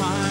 time.